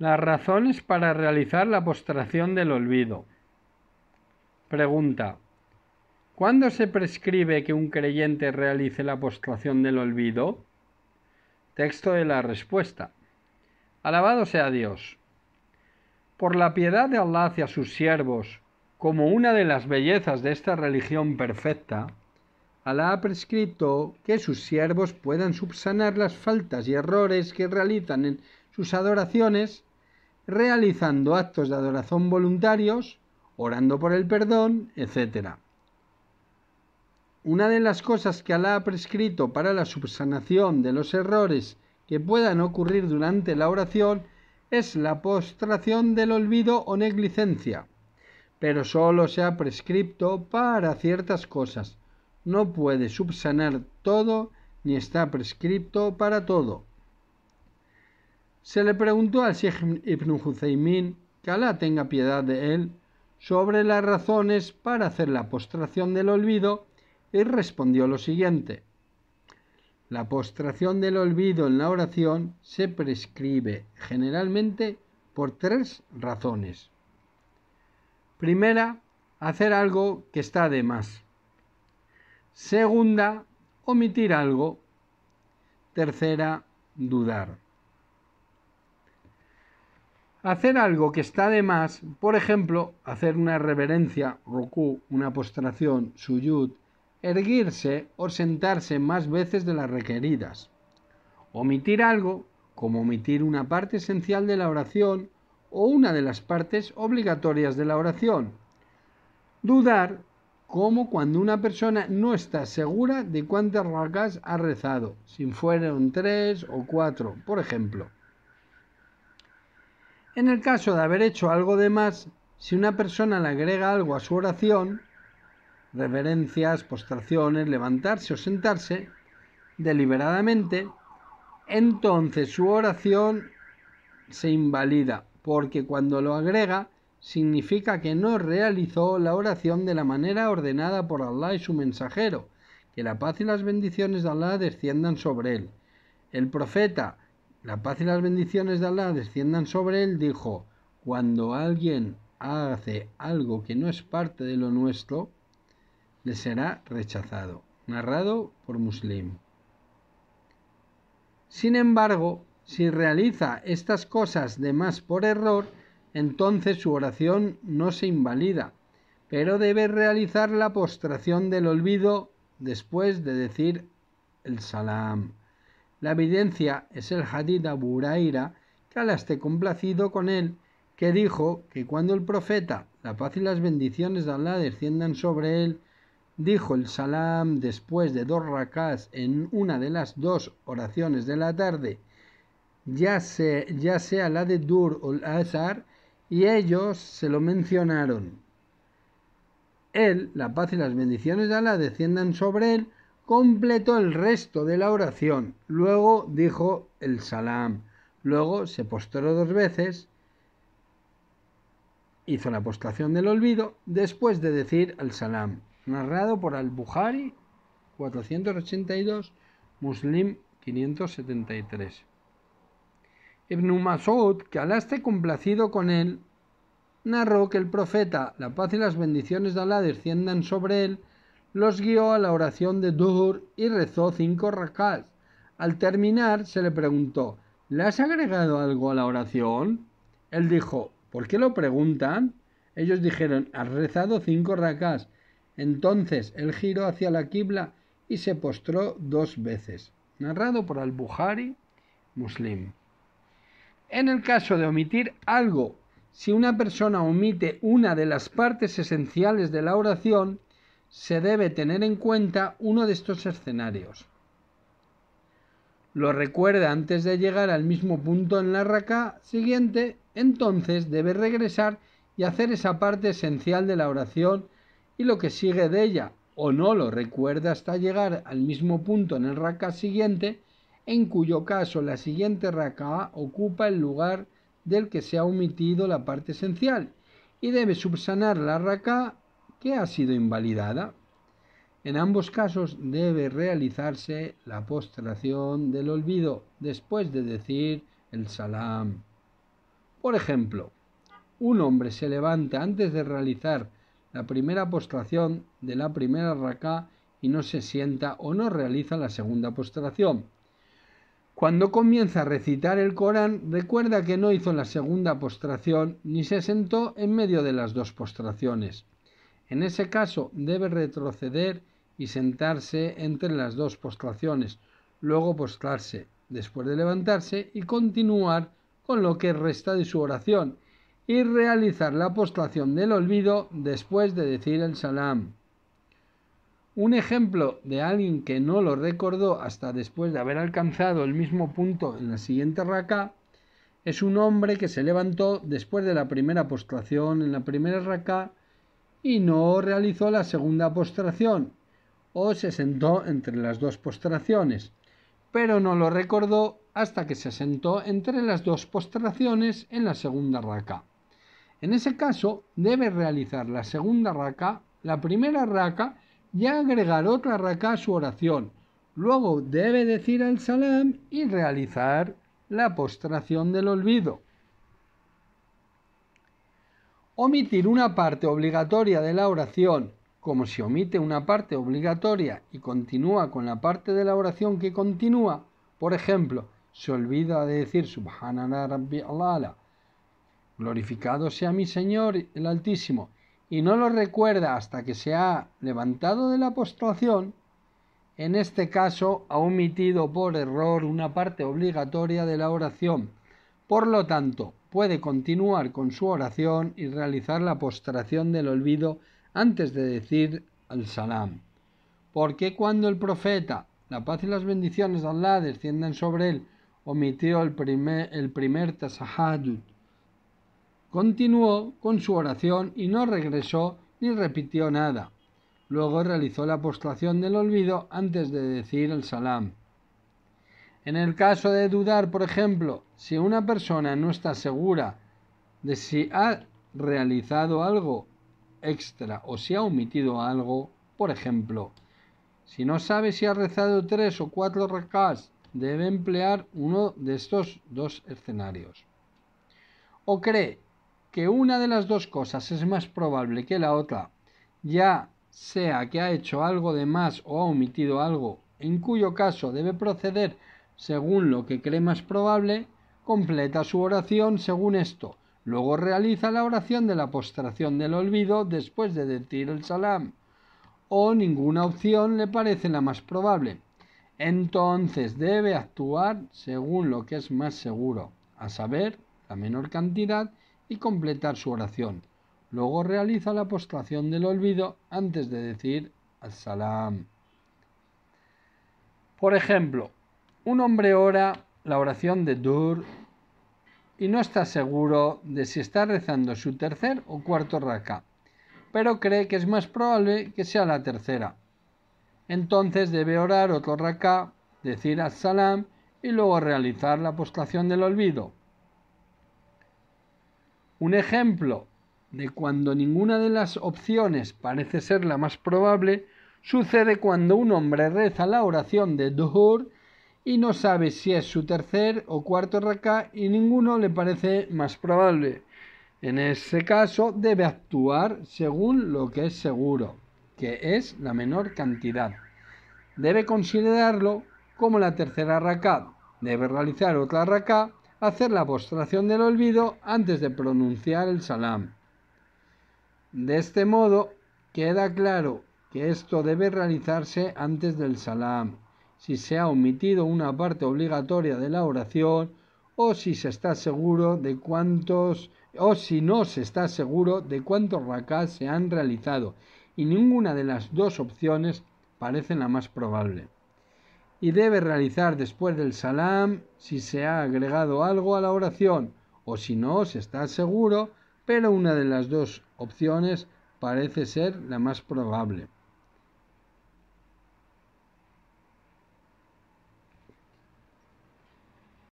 Las razones para realizar la postración del olvido. Pregunta: ¿cuándo se prescribe que un creyente realice la postración del olvido? Texto de la respuesta. Alabado sea Dios. Por la piedad de Allah hacia sus siervos, como una de las bellezas de esta religión perfecta, Alá ha prescrito que sus siervos puedan subsanar las faltas y errores que realizan en sus adoraciones, realizando actos de adoración voluntarios, orando por el perdón, etc. Una de las cosas que Alá ha prescrito para la subsanación de los errores que puedan ocurrir durante la oración es la postración del olvido o negligencia, pero solo se ha prescrito para ciertas cosas. No puede subsanar todo ni está prescrito para todo. Se le preguntó al Sheikh ibn Husaymin, que Alá tenga piedad de él, sobre las razones para hacer la postración del olvido y respondió lo siguiente: la postración del olvido en la oración se prescribe generalmente por tres razones. Primera, hacer algo que está de más. Segunda, omitir algo. Tercera, dudar. Hacer algo que está de más, por ejemplo, hacer una reverencia, rukú, una postración, suyud, erguirse o sentarse más veces de las requeridas. Omitir algo, como omitir una parte esencial de la oración o una de las partes obligatorias de la oración. Dudar, como cuando una persona no está segura de cuántas rak'as ha rezado, si fueron 3 o 4, por ejemplo. En el caso de haber hecho algo de más, si una persona le agrega algo a su oración, reverencias, postraciones, levantarse o sentarse, deliberadamente, entonces su oración se invalida, porque cuando lo agrega, significa que no realizó la oración de la manera ordenada por Allah y su mensajero, que la paz y las bendiciones de Allah desciendan sobre él. El profeta, la paz y las bendiciones de Allah desciendan sobre él, dijo: cuando alguien hace algo que no es parte de lo nuestro, le será rechazado. Narrado por Muslim. Sin embargo, si realiza estas cosas de más por error, entonces su oración no se invalida, pero debe realizar la postración del olvido después de decir el salam. La evidencia es el hadith de Abu Huraira, que Alá esté complacido con él, que dijo que cuando el profeta, la paz y las bendiciones de Alá desciendan sobre él, dijo el salam después de 2 rak'as en una de las 2 oraciones de la tarde, ya sea la de Dur o el Azar, y ellos se lo mencionaron. Él, la paz y las bendiciones de Alá desciendan sobre él, completó el resto de la oración, luego dijo el salam, luego se postró 2 veces, hizo la postración del olvido después de decir el salam. Narrado por al-Bukhari 482, Muslim 573. Ibn Masud, que Alá esté complacido con él, narró que el profeta, la paz y las bendiciones de Alá desciendan sobre él, los guió a la oración de Dhuhr y rezó 5 rak'as. Al terminar se le preguntó: ¿le has agregado algo a la oración? Él dijo: ¿por qué lo preguntan? Ellos dijeron: has rezado 5 rak'as. Entonces él giró hacia la Qibla y se postró 2 veces. Narrado por al-Bukhari, Muslim. En el caso de omitir algo, si una persona omite una de las partes esenciales de la oración, se debe tener en cuenta uno de estos escenarios. Lo recuerda antes de llegar al mismo punto en la rak'a siguiente, entonces debe regresar y hacer esa parte esencial de la oración y lo que sigue de ella, o no lo recuerda hasta llegar al mismo punto en el rak'a siguiente, en cuyo caso la siguiente rak'a ocupa el lugar del que se ha omitido la parte esencial y debe subsanar la rak'a que ha sido invalidada. En ambos casos debe realizarse la postración del olvido después de decir el salam. Por ejemplo, un hombre se levanta antes de realizar la primera postración de la primera raká y no se sienta o no realiza la segunda postración. Cuando comienza a recitar el Corán, recuerda que no hizo la segunda postración ni se sentó en medio de las dos postraciones. En ese caso, debe retroceder y sentarse entre las dos postraciones, luego postrarse, después de levantarse y continuar con lo que resta de su oración y realizar la postración del olvido después de decir el salam. Un ejemplo de alguien que no lo recordó hasta después de haber alcanzado el mismo punto en la siguiente raká es un hombre que se levantó después de la primera postración en la primera raká y no realizó la segunda postración o se sentó entre las dos postraciones, pero no lo recordó hasta que se sentó entre las dos postraciones en la segunda raká. En ese caso debe realizar la segunda raká, la primera raká y agregar otra raká a su oración. Luego debe decir el salam y realizar la postración del olvido. Omitir una parte obligatoria de la oración. Como si omite una parte obligatoria y continúa con la parte de la oración que continúa, por ejemplo, se olvida de decir Subhanallah Rabbi Alala, glorificado sea mi Señor el Altísimo, y no lo recuerda hasta que se ha levantado de la postración, en este caso ha omitido por error una parte obligatoria de la oración. Por lo tanto, puede continuar con su oración y realizar la postración del olvido antes de decir al salam. Porque cuando el profeta, la paz y las bendiciones de Allah desciendan sobre él, omitió el primer tasahhud, continuó con su oración y no regresó ni repitió nada. Luego realizó la postración del olvido antes de decir el salam. En el caso de dudar, por ejemplo, si una persona no está segura de si ha realizado algo extra o si ha omitido algo, por ejemplo, si no sabe si ha rezado 3 o 4 rak'as, debe emplear uno de estos dos escenarios. O cree que una de las dos cosas es más probable que la otra, ya sea que ha hecho algo de más o ha omitido algo, en cuyo caso debe proceder según lo que cree más probable, completa su oración según esto, luego realiza la oración de la postración del olvido después de decir el salam, o ninguna opción le parece la más probable. Entonces debe actuar según lo que es más seguro, a saber, la menor cantidad, y completar su oración. Luego realiza la postración del olvido antes de decir as-salam. Por ejemplo, un hombre ora la oración de Dur y no está seguro de si está rezando su tercer o cuarto raká, pero cree que es más probable que sea la tercera. Entonces debe orar otro raká, decir as-salam y luego realizar la postración del olvido. Un ejemplo de cuando ninguna de las opciones parece ser la más probable sucede cuando un hombre reza la oración de Dhuhr y no sabe si es su tercer o cuarto raká y ninguno le parece más probable. En ese caso debe actuar según lo que es seguro, que es la menor cantidad. Debe considerarlo como la tercera raká, debe realizar otra raká, hacer la postración del olvido antes de pronunciar el salam. De este modo queda claro que esto debe realizarse antes del salam, si se ha omitido una parte obligatoria de la oración o si se está seguro de cuántos o si no se está seguro de cuántos rak'as se han realizado y ninguna de las dos opciones parece la más probable. Y debe realizar después del salam si se ha agregado algo a la oración o si no se está seguro, pero una de las dos opciones parece ser la más probable.